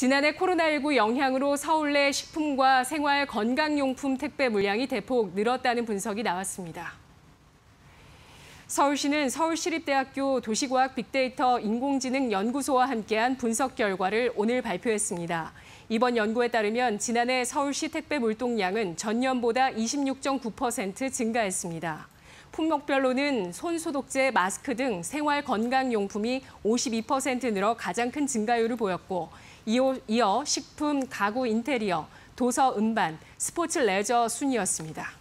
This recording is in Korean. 지난해 코로나19 영향으로 서울 내 식품과 생활 건강용품 택배 물량이 대폭 늘었다는 분석이 나왔습니다. 서울시는 서울시립대학교 도시과학 빅데이터 인공지능 연구소와 함께한 분석 결과를 오늘 발표했습니다. 이번 연구에 따르면 지난해 서울시 택배 물동량은 전년보다 26.9% 증가했습니다. 품목별로는 손소독제, 마스크 등 생활 건강용품이 52% 늘어 가장 큰 증가율을 보였고, 이어 식품, 가구, 인테리어, 도서, 음반, 스포츠, 레저 순이었습니다.